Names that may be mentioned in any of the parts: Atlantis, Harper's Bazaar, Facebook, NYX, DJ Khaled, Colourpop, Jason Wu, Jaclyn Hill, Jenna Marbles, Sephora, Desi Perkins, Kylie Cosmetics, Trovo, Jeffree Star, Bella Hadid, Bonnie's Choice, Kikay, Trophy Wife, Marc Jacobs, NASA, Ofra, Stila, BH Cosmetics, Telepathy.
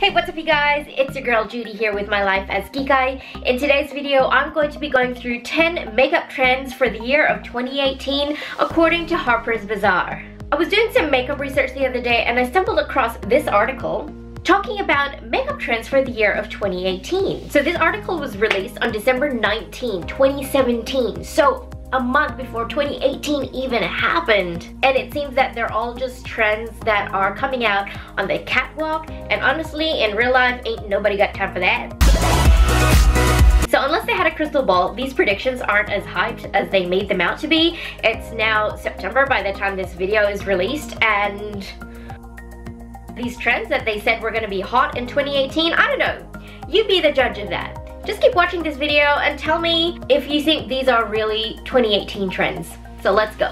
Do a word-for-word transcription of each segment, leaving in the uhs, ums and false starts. Hey, what's up you guys? It's your girl Judy here with My Life as Kikay. In today's video, I'm going to be going through ten makeup trends for the year of twenty eighteen according to Harper's Bazaar. I was doing some makeup research the other day and I stumbled across this article talking about makeup trends for the year of twenty eighteen. So this article was released on December nineteenth, twenty seventeen. So a month before twenty eighteen even happened, and it seems that they're all just trends that are coming out on the catwalk, and honestly in real life ain't nobody got time for that. So unless they had a crystal ball, these predictions aren't as hyped as they made them out to be. It's now September by the time this video is released, and these trends that they said were going to be hot in twenty eighteen, I don't know, you be the judge of that. Just keep watching this video and tell me if you think these are really twenty eighteen trends. So let's go.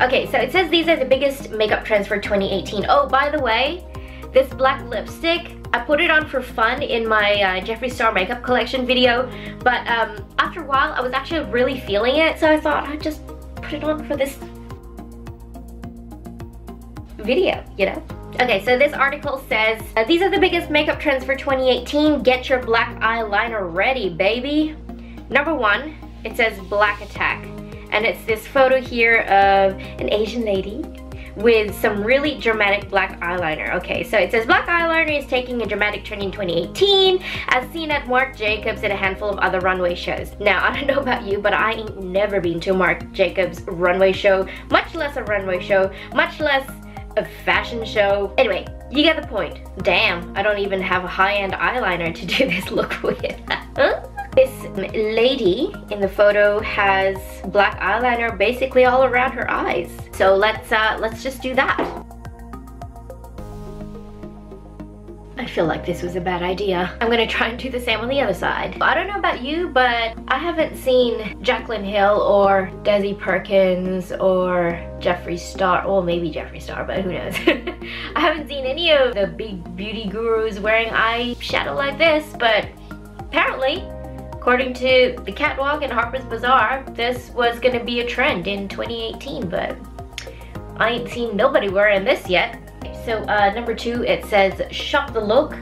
Okay, so it says these are the biggest makeup trends for twenty eighteen. Oh, by the way, this black lipstick, I put it on for fun in my uh, Jeffree Star makeup collection video, but um, after a while I was actually really feeling it, so I thought I'd just put it on for this video, you know? Okay, so this article says, uh, these are the biggest makeup trends for twenty eighteen. Get your black eyeliner ready, baby. Number one, it says black attack. And it's this photo here of an Asian lady with some really dramatic black eyeliner. Okay, so it says black eyeliner is taking a dramatic turn in twenty eighteen, as seen at Marc Jacobs and a handful of other runway shows. Now, I don't know about you, but I ain't never been to Marc Jacobs runway show, much less a runway show, much less a fashion show. Anyway, you get the point. Damn, I don't even have a high-end eyeliner to do this look with. This lady in the photo has black eyeliner basically all around her eyes. So let's uh, let's just do that. I feel like this was a bad idea. I'm gonna try and do the same on the other side. I don't know about you, but I haven't seen Jaclyn Hill or Desi Perkins or Jeffree Star, or maybe Jeffree Star, but who knows. I haven't seen any of the big beauty gurus wearing eyeshadow like this, but apparently, according to the catwalk in Harper's Bazaar, this was gonna be a trend in twenty eighteen, but I ain't seen nobody wearing this yet. So uh, number two, it says shop the look.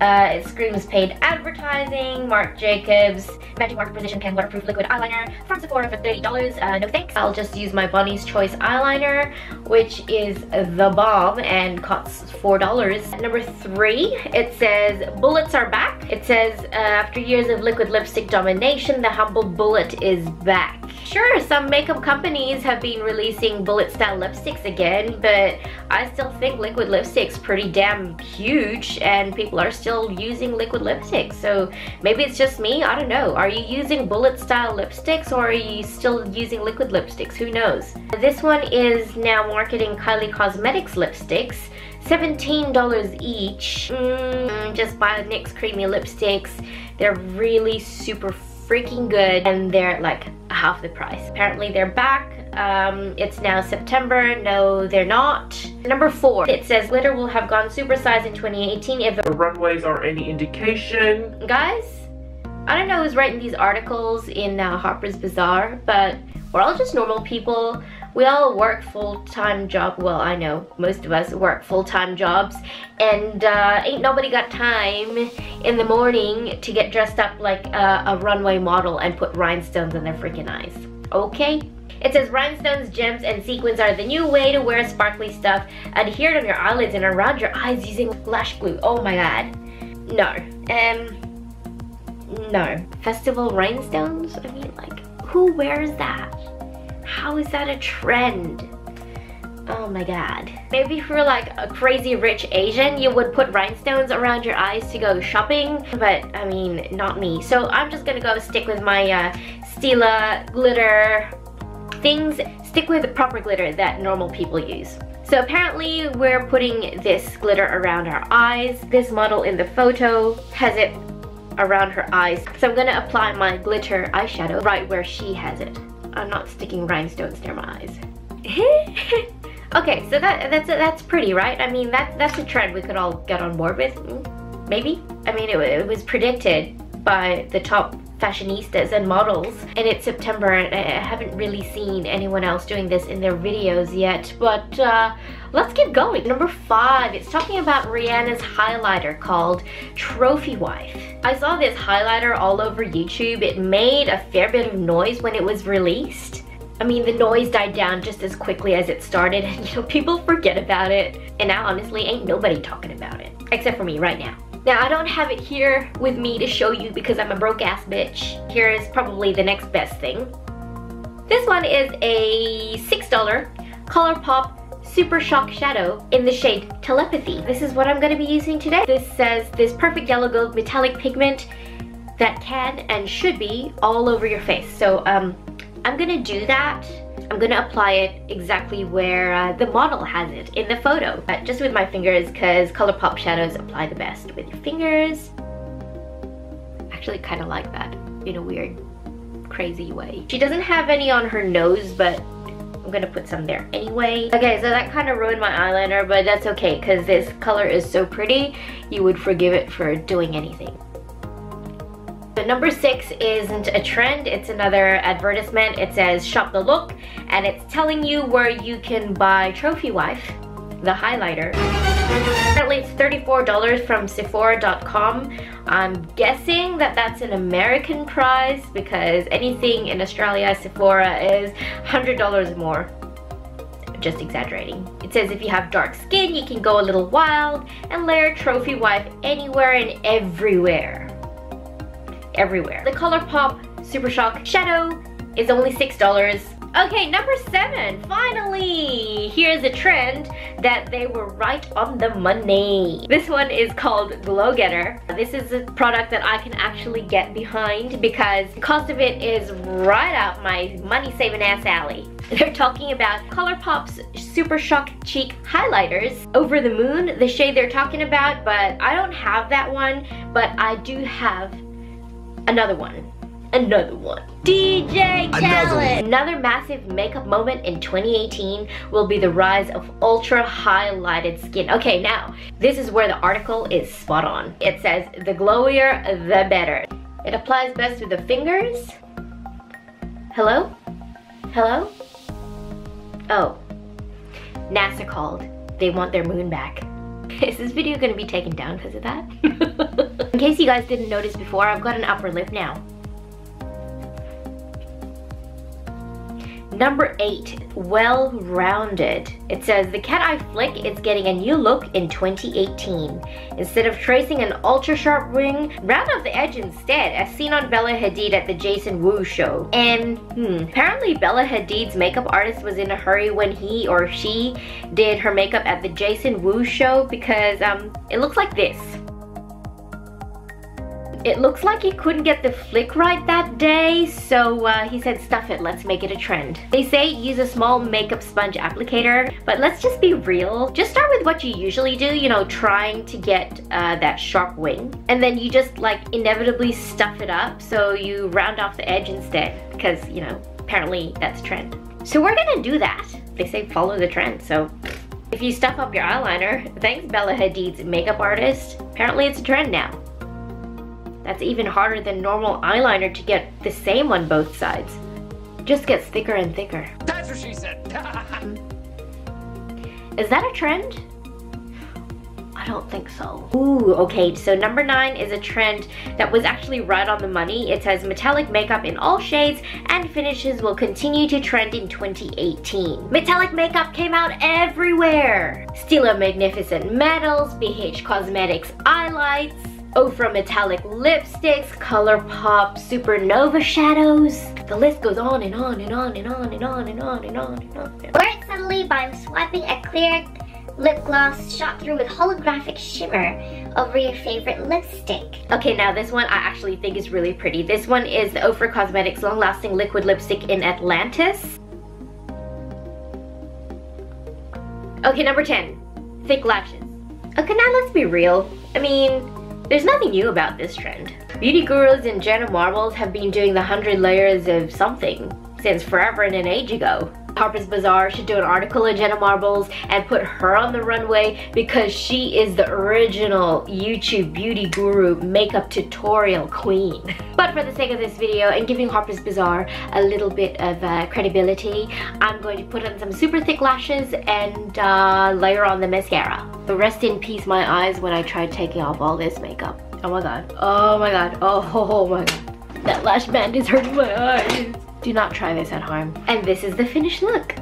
Uh, it screams paid advertising. Marc Jacobs Magic Marker Precision Pan Waterproof Liquid Eyeliner from Sephora for thirty dollars. Uh, no thanks. I'll just use my Bonnie's Choice eyeliner, which is the bomb and costs four dollars. Number three, it says bullets are back. It says uh, after years of liquid lipstick domination, the humble bullet is back. Sure, some makeup companies have been releasing bullet style lipsticks again, but I still think liquid lipstick's pretty damn huge and people are still using liquid lipsticks. So maybe it's just me, I don't know. Are you using bullet style lipsticks or are you still using liquid lipsticks? Who knows? This one is now marketing Kylie Cosmetics lipsticks. seventeen dollars each. Mm, just buy NYX creamy lipsticks. They're really super freaking good and they're like half the price. Apparently they're back. Um, it's now September. No, they're not. Number four, it says glitter will have gone supersized in twenty eighteen if the runways are any indication. Guys, I don't know who's writing these articles in uh, Harper's Bazaar, but we're all just normal people. We all work full-time job. Well, I know most of us work full-time jobs, and uh, ain't nobody got time in the morning to get dressed up like a, a runway model and put rhinestones in their freaking eyes. Okay? It says rhinestones, gems, and sequins are the new way to wear sparkly stuff adhered on your eyelids and around your eyes using lash glue. Oh my god. No. Um, no. Festival rhinestones? I mean, like, who wears that? How is that a trend? Oh my god. Maybe if you're like a crazy rich Asian, you would put rhinestones around your eyes to go shopping, but I mean, not me. So I'm just gonna go stick with my uh, Stila glitter things. Stick with the proper glitter that normal people use. So apparently we're putting this glitter around our eyes. This model in the photo has it around her eyes. So I'm gonna apply my glitter eyeshadow right where she has it. I'm not sticking rhinestones near my eyes. Okay, so that that's that's pretty, right? I mean, that that's a trend we could all get on board with, maybe. I mean, it, it was predicted by the top fashionistas and models, and it's September and I haven't really seen anyone else doing this in their videos yet, but uh, let's keep going. Number five, it's talking about Rihanna's highlighter called Trophy Wife. I saw this highlighter all over YouTube. It made a fair bit of noise when it was released. I mean, the noise died down just as quickly as it started, and you know, people forget about it. And now honestly ain't nobody talking about it, except for me right now. Now, I don't have it here with me to show you because I'm a broke ass bitch. Here is probably the next best thing. This one is a six dollar Colourpop Super Shock Shadow in the shade Telepathy. This is what I'm going to be using today. This says, this perfect yellow gold metallic pigment that can and should be all over your face. So um, I'm going to do that. I'm going to apply it exactly where uh, the model has it in the photo. But just with my fingers, because Colourpop shadows apply the best with your fingers. Actually kind of like that in a weird, crazy way. She doesn't have any on her nose, but I'm gonna put some there anyway. Okay, so that kind of ruined my eyeliner, but that's okay because this color is so pretty, you would forgive it for doing anything. But number six isn't a trend, it's another advertisement. It says shop the look, and it's telling you where you can buy Trophy Wife, the highlighter. Currently it's thirty-four dollars from Sephora dot com. I'm guessing that that's an American price because anything in Australia, Sephora is one hundred dollars more. Just exaggerating. It says if you have dark skin, you can go a little wild and layer Trophy Wife anywhere and everywhere. Everywhere. The Colourpop Super Shock Shadow is only six dollars. Okay, number seven, finally! Here's a trend that they were right on the money. This one is called Glow Getter. This is a product that I can actually get behind because the cost of it is right up my money-saving ass alley. They're talking about Colourpop's Super Shock Cheek Highlighters. Over the Moon, the shade they're talking about, but I don't have that one, but I do have another one. Another one. D J Khaled. Another massive makeup moment in twenty eighteen will be the rise of ultra highlighted skin. Okay, now, this is where the article is spot on. It says, the glowier, the better. It applies best with the fingers. Hello? Hello? Oh. NASA called. They want their moon back. Is this video gonna be taken down because of that? In case you guys didn't notice before, I've got an upper lip now. Number eight, well-rounded. It says the cat eye flick is getting a new look in twenty eighteen. Instead of tracing an ultra-sharp ring, round off the edge instead, as seen on Bella Hadid at the Jason Wu show. And hmm, apparently Bella Hadid's makeup artist was in a hurry when he or she did her makeup at the Jason Wu show because um, it looks like this. It looks like he couldn't get the flick right that day, so uh, he said, stuff it, let's make it a trend. They say use a small makeup sponge applicator, but let's just be real. Just start with what you usually do, you know, trying to get uh, that sharp wing. And then you just like inevitably stuff it up, so you round off the edge instead, because, you know, apparently that's a trend. So we're gonna do that. They say follow the trend, so if you stuff up your eyeliner, thanks Bella Hadid's makeup artist, apparently it's a trend now. That's even harder than normal eyeliner to get the same on both sides. Just gets thicker and thicker. That's what she said. Is that a trend? I don't think so. Ooh, okay, so number nine is a trend that was actually right on the money. It says metallic makeup in all shades and finishes will continue to trend in twenty eighteen. Metallic makeup came out everywhere. Stila Magnificent Metals, B H Cosmetics Eyelights, Ofra metallic lipsticks, Colourpop supernova shadows. The list goes on and on and on and on and on and on and on and on. Work subtly by swiping a clear lip gloss shot through with holographic shimmer over your favorite lipstick. Okay, now this one I actually think is really pretty. This one is the Ofra Cosmetics Long Lasting Liquid Lipstick in Atlantis. Okay, number ten, thick lashes. Okay, now let's be real. I mean, there's nothing new about this trend. Beauty gurus and Jenna Marbles have been doing the hundred layers of something since forever and an age ago. Harper's Bazaar should do an article on Jenna Marbles and put her on the runway, because she is the original YouTube beauty guru makeup tutorial queen. But for the sake of this video and giving Harper's Bazaar a little bit of uh, credibility, I'm going to put on some super thick lashes and uh, layer on the mascara. But rest in peace my eyes when I tried taking off all this makeup. Oh my god. Oh my god. Oh, oh my god. That lash band is hurting my eyes. Do not try this at home. And this is the finished look.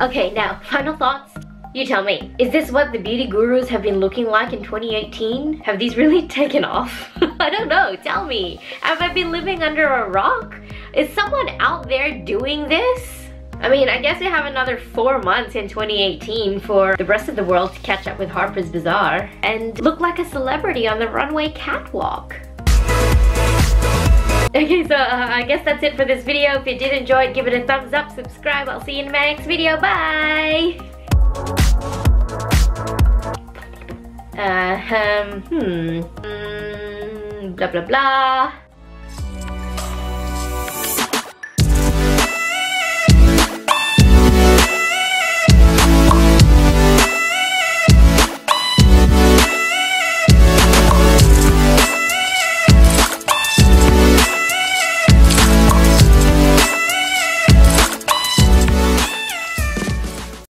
Okay, now, final thoughts. You tell me, is this what the beauty gurus have been looking like in twenty eighteen? Have these really taken off? I don't know, tell me. Have I been living under a rock? Is someone out there doing this? I mean, I guess we have another four months in twenty eighteen for the rest of the world to catch up with Harper's Bazaar and look like a celebrity on the runway catwalk. Okay, so uh, I guess that's it for this video. If you did enjoy it, give it a thumbs up, subscribe. I'll see you in my next video. Bye! Uh, um, hmm. Mm, blah, blah, blah.